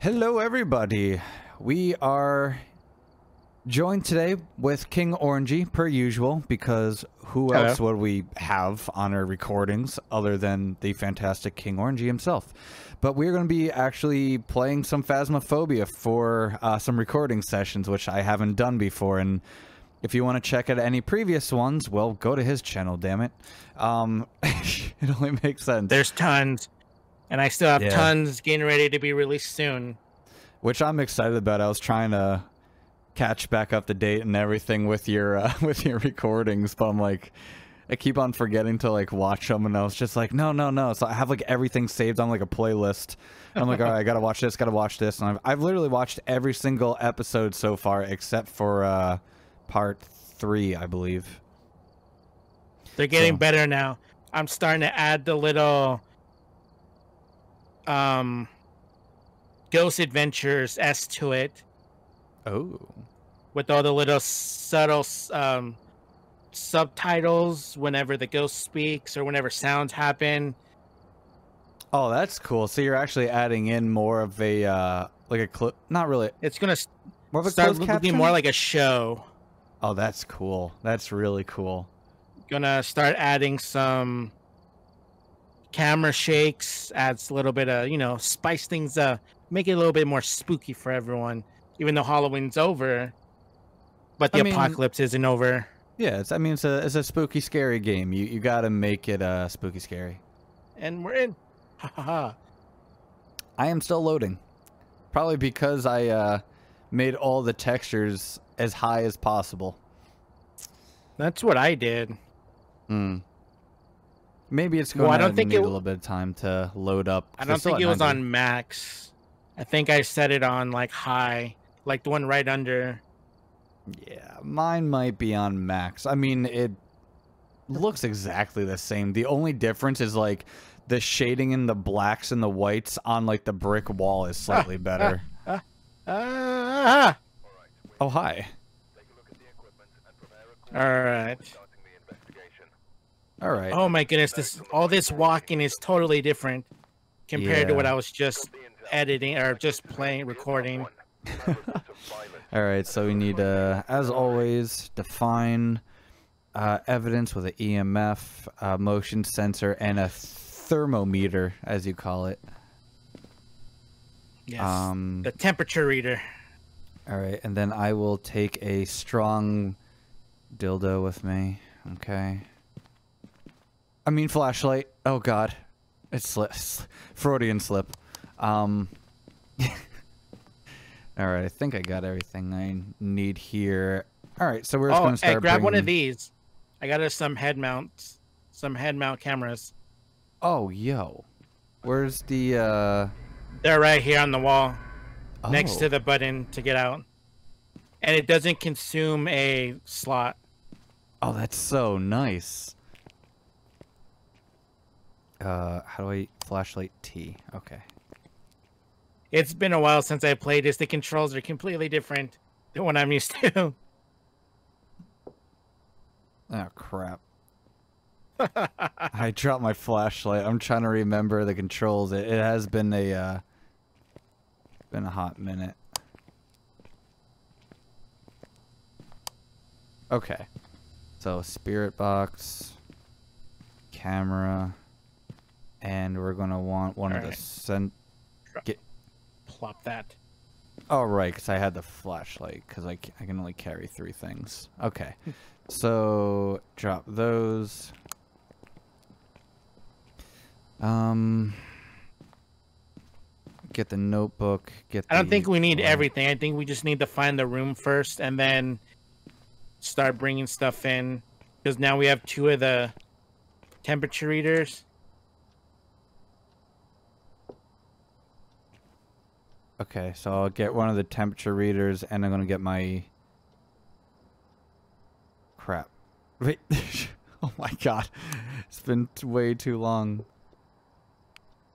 Hello everybody, we are joined today with King Orangie per usual, because who else would we have on our recordings other than the fantastic King Orangie himself? But we're going to be actually playing some Phasmophobia for some recording sessions, which I haven't done before, and if you want to check out any previous ones, well, go to his channel, damn it. It only makes sense. There's tons. And I still have tons getting ready to be released soon. Which I'm excited about. I was trying to catch back up to date and everything with your recordings, but I'm like, I keep on forgetting to like watch them, and I was just like, no. So I have like everything saved on like a playlist. And I'm like, all right, I gotta watch this, and I've literally watched every single episode so far except for part 3, I believe. They're getting better now. I'm starting to add the little Ghost Adventures S to it. Oh. With all the little subtle subtitles whenever the ghost speaks or whenever sounds happen. Oh, that's cool. So you're actually adding in more of a like a clip, not really. It's going to start looking more like a show. Oh, that's cool. That's really cool. Gonna start adding some camera shakes, adds a little bit of, you know, spice things up, make it a little bit more spooky for everyone, even though Halloween's over, but the apocalypse isn't over. Yeah, it's, I mean, it's a spooky, scary game. You gotta make it spooky, scary. And we're in. Ha ha ha. I am still loading. Probably because I made all the textures as high as possible. That's what I did. Mm. Maybe it's going to need a little bit of time to load up. I don't think it was on max. I think I set it on like high, like the one right under. Yeah, mine might be on max. I mean, it looks exactly the same. The only difference is like the shading in the blacks and the whites on like the brick wall is slightly better. Oh, hi. Alright. Alright. Oh my goodness, this, all this walking is totally different compared to what I was just editing or just playing, recording. Alright, so we need to, as always, define evidence with an EMF, motion sensor, and a thermometer, as you call it. Yes, the temperature reader. All right, and then I will take a strong dildo with me. Okay. I mean flashlight. Oh God, it's Freudian slip. All right, I think I got everything I need here. All right, so we're just gonna start. Oh, grab one of these. I got us some head mounts, some head mount cameras. Oh yo, where's the? They're right here on the wall. Oh. Next to the button to get out, and it doesn't consume a slot. Oh, that's so nice. How do I flashlight T? Okay. It's been a while since I played this. The controls are completely different than what I'm used to. Oh crap! I dropped my flashlight. I'm trying to remember the controls. It has been a. Been a hot minute. Okay. So spirit box, camera, and we're gonna want one of the plop that. Oh right, because I had the flashlight, because I can only carry 3 things. Okay. So drop those. Get the notebook. Get the, I don't think we need everything. I think we just need to find the room first and then start bringing stuff in, because now we have 2 of the temperature readers. Okay, so I'll get one of the temperature readers and I'm going to get my crap. Wait. Oh my God. It's been way too long.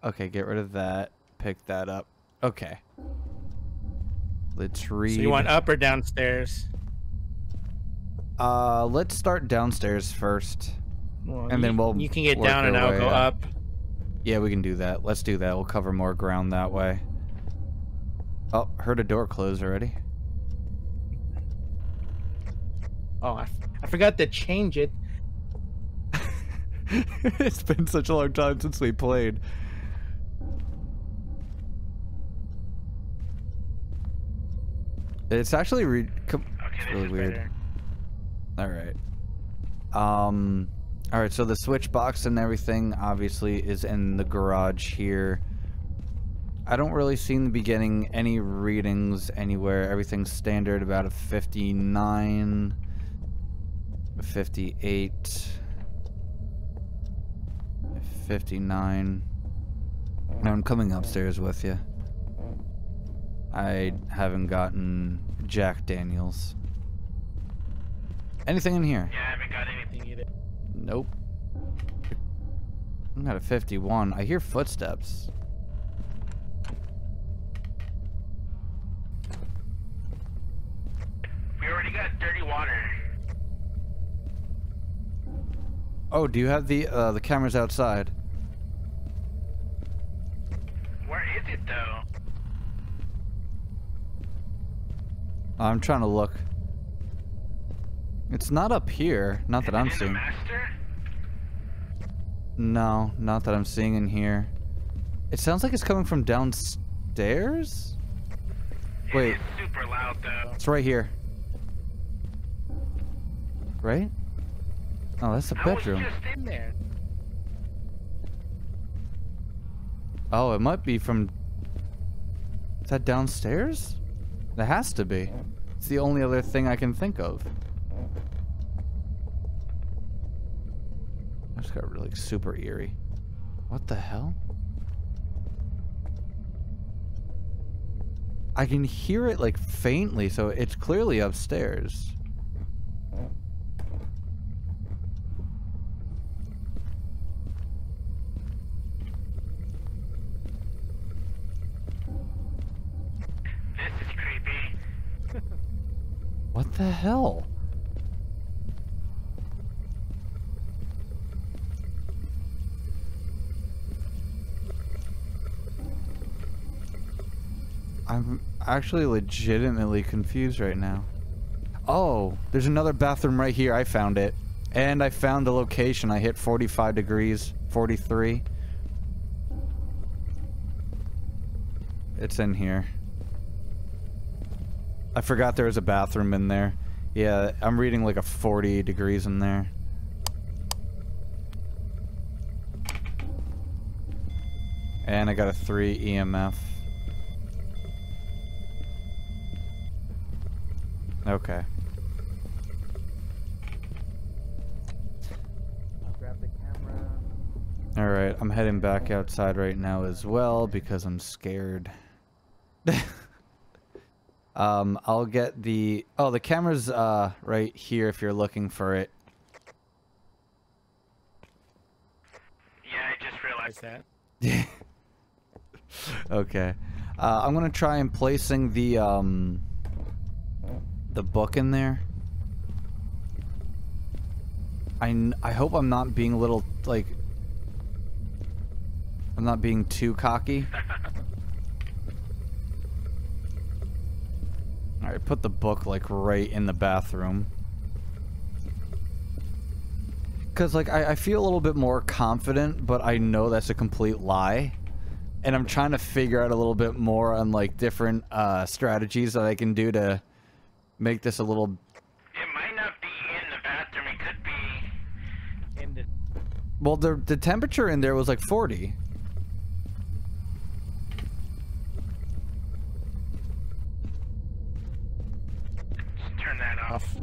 Okay, get rid of that. Pick that up. Okay. Let's read. So you want up or downstairs? Let's start downstairs first. Well, and then we'll. You can get down and I'll go up. Yeah, we can do that. Let's do that. We'll cover more ground that way. Oh, heard a door close already. Oh, I forgot to change it. It's been such a long time since we played. It's actually really weird. Better. All right. All right, so the switch box and everything obviously is in the garage here. I don't really see in the beginning any readings anywhere. Everything's standard, about a 59, a 58, a 59. And I'm coming upstairs with you. I haven't gotten Jack Daniels. Anything in here? Yeah, I haven't got anything either. Nope. I'm at a 51. I hear footsteps. We already got dirty water. Oh, do you have the cameras outside? Where is it though? I'm trying to look. It's not up here. Not that I'm seeing. No, not that I'm seeing in here. It sounds like it's coming from downstairs? Wait. It's super loud though. It's right here. Right? Oh, that's the bedroom. I was just in there. Oh, it might be from... Is that downstairs? It has to be. It's the only other thing I can think of. I just got really super eerie. What the hell? I can hear it like faintly, so it's clearly upstairs. This is creepy. What the hell? I'm actually legitimately confused right now. Oh, there's another bathroom right here. I found it. And I found the location. I hit 45 degrees, 43. It's in here. I forgot there was a bathroom in there. Yeah, I'm reading like a 40 degrees in there. And I got a 3 EMF. Okay. I'll grab the camera. All right, I'm heading back outside right now as well because I'm scared. I'll get the... Oh, the camera's right here if you're looking for it. Yeah, I just realized that. Okay. I'm gonna try and placing the book in there. I hope I'm not being a little, like, I'm not being too cocky. All right, put the book like right in the bathroom. Cause like I feel a little bit more confident, but I know that's a complete lie. And I'm trying to figure out a little bit more on like different strategies that I can do to make this a little... It might not be in the bathroom, it could be in the... Well, the temperature in there was like 40. Just turn that off.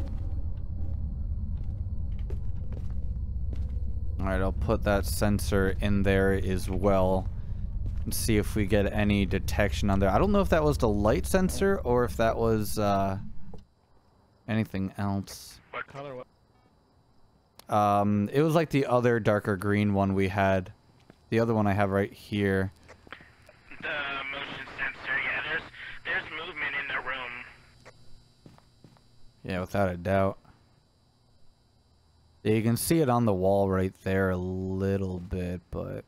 Alright, I'll put that sensor in there as well and see if we get any detection on there. I don't know if that was the light sensor or if that was anything else. What color? What? It was like the other darker green one we had. The other one I have right here. The motion sensor, yeah, there's movement in the room. Yeah, without a doubt. Yeah, you can see it on the wall right there a little bit, but...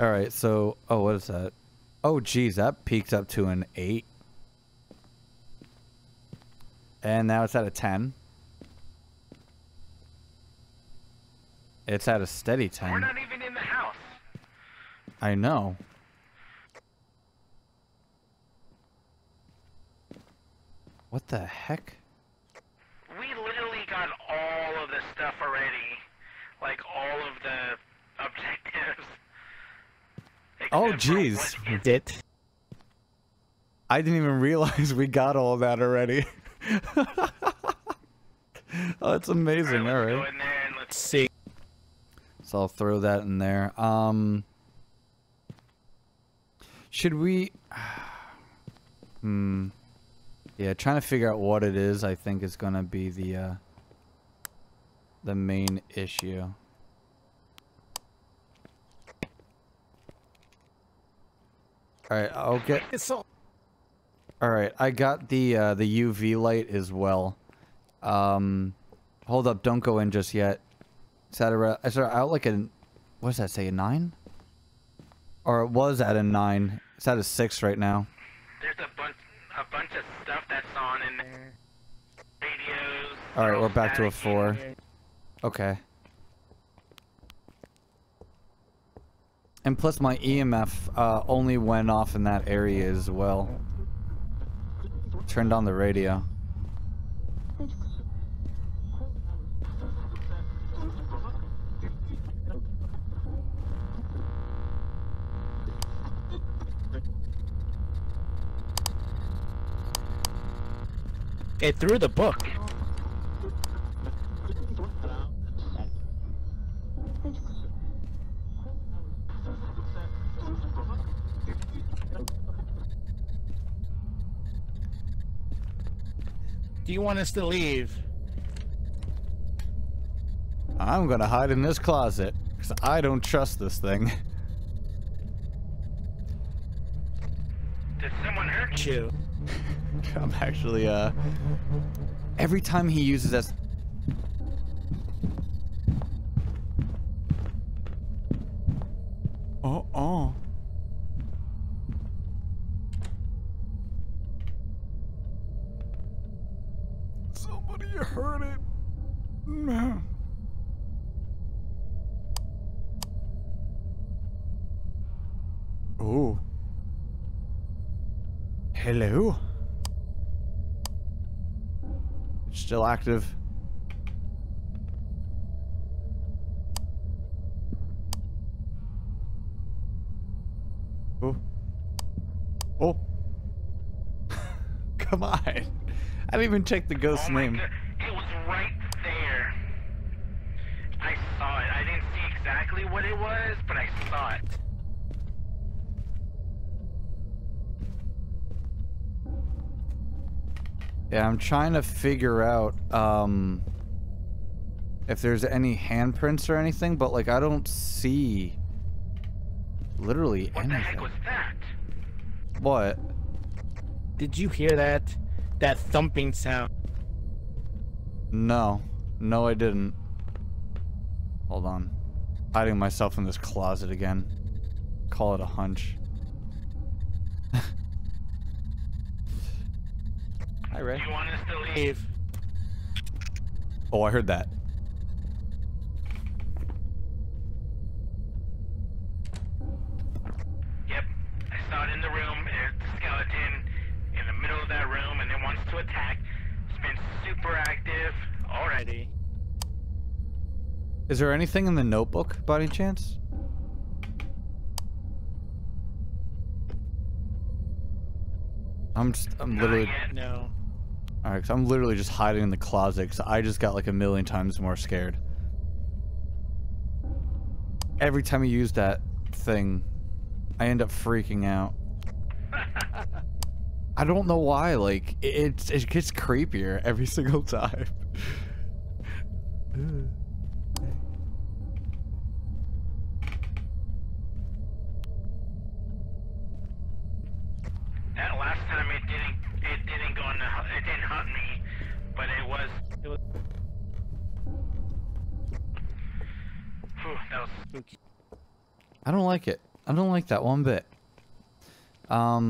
Alright, so... Oh, what is that? Oh, geez, that peaked up to an 8. And now it's at a 10. It's at a steady 10. We're not even in the house. I know. What the heck? We literally got all of the stuff already. Like, all of the objectives. Oh, jeez. We did. I didn't even realize we got all that already. Oh, that's amazing. All right. Let's go in there and let's see. So I'll throw that in there. Should we... Yeah, trying to figure out what it is, I think, is going to be the main issue. Alright, I'll get... Alright, I got the UV light as well. Hold up, don't go in just yet. Is that out like a... What does that say, a 9? Or it was at a 9. It's at a 6 right now. There's a bunch of stuff that's on in there. Radios... Alright, we're back to a 4. Okay. And plus my EMF only went off in that area as well. Turned on the radio. It threw the book. Do you want us to leave? I'm gonna hide in this closet because I don't trust this thing. Did someone hurt you? I'm actually every time he uses us. Somebody heard it. No. Oh. Hello. Still active. Oh. Oh. Come on. I didn't even check the ghost's name. God. It was right there. I saw it. I didn't see exactly what it was, but I saw it. Yeah, I'm trying to figure out if there's any handprints or anything, but like I don't see literally anything. What the heck was that? What? Did you hear that? That thumping sound? No. No, I didn't. Hold on. Hiding myself in this closet again. Call it a hunch. Hi, Ray. You want us to leave? Oh, I heard that. Yep, I saw it in the room. It's a skeleton in the middle of that room, and it wants to attack. It's been super active already. Is there anything in the notebook, by any chance? I'm literally. Not yet, no. Alright, because I'm literally just hiding in the closet because I just got like a million times more scared. Every time I use that thing, I end up freaking out. I don't know why, like, it gets creepier every single time. That last time it didn't go on the, it didn't hunt me, but it was I don't like it. I don't like that one bit. I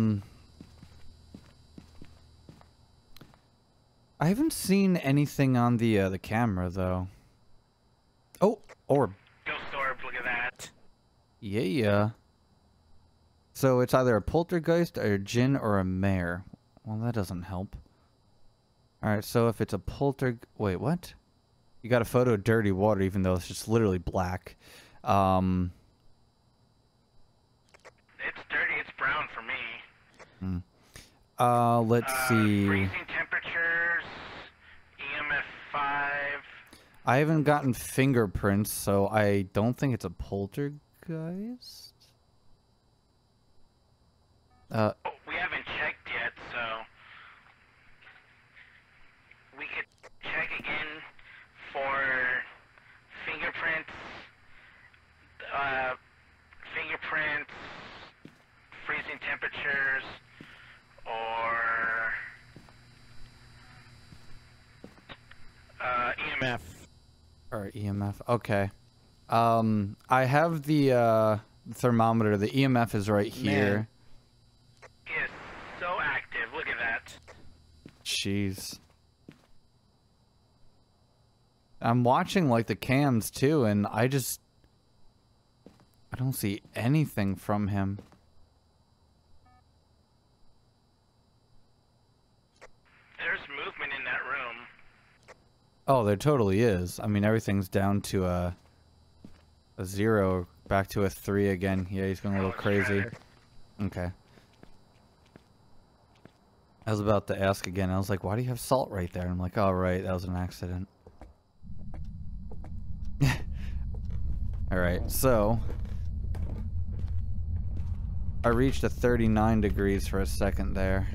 haven't seen anything on the camera though. Oh, orb. Ghost orb, look at that. Yeah. So it's either a poltergeist or a djinn or a mare. Well, that doesn't help. Alright, so if it's a wait, what? You got a photo of dirty water even though it's just literally black. It's dirty, it's brown for me. Hmm. Let's see. Freezing temperatures, EMF 5. I haven't gotten fingerprints, so I don't think it's a poltergeist. Oh, we haven't checked yet, so we could check again for fingerprints, freezing temperatures, or EMF. Or EMF, okay. I have the thermometer. The EMF is right here. Man. It's so active. Look at that. Jeez. I'm watching like the cams too, and I don't see anything from him. There's movement in that room. Oh, there totally is. I mean, everything's down to a 0, back to a 3 again. Yeah, he's going a little crazy. Okay. I was about to ask again. I was like, why do you have salt right there? And I'm like, oh, right, that was an accident. Alright, so I reached a 39 degrees for a second there.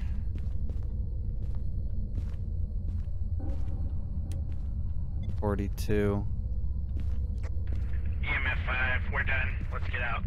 EMF 5, we're done. Let's get out.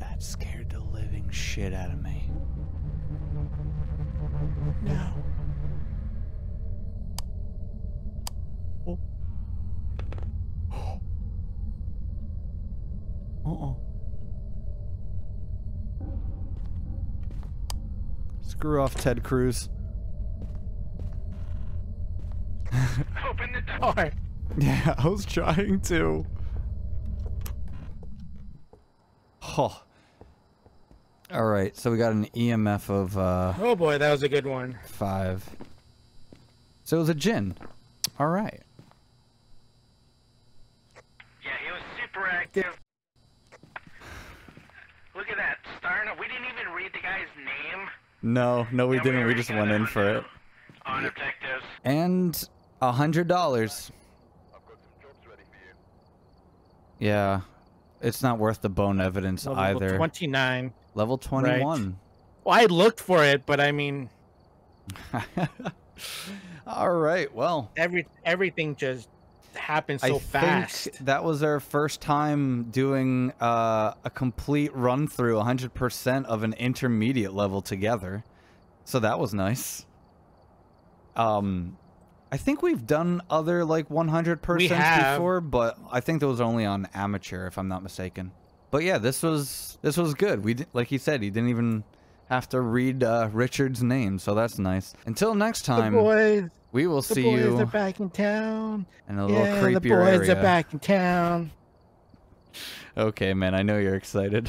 That scared the living shit out of me. No. Oh. Oh. Uh-oh. Screw off, Ted Cruz. Open the door. Yeah, I was trying to. Oh. Alright, so we got an EMF of, oh boy, that was a good one. 5. So it was a djinn. Alright. Yeah, he was super active. Look at that. Starna, we didn't even read the guy's name. No, we didn't. We just went in for it. On objectives. And $100. I've got some jobs ready for you. Yeah. It's not worth the bone evidence either. Level 29. Level 21. Right. Well, I looked for it, but I mean... All right, well... Everything just happened so fast. I think that was our first time doing a complete run-through, 100% of an intermediate level together. So that was nice. I think we've done other, like, 100% before, but I think those are only on amateur, if I'm not mistaken. But yeah, this was good. We did, like he said, he didn't even have to read Richard's name, so that's nice. Until next time, we will see you. The boys are back in town. And a little creepier area. The boys are back in town. Okay, man, I know you're excited.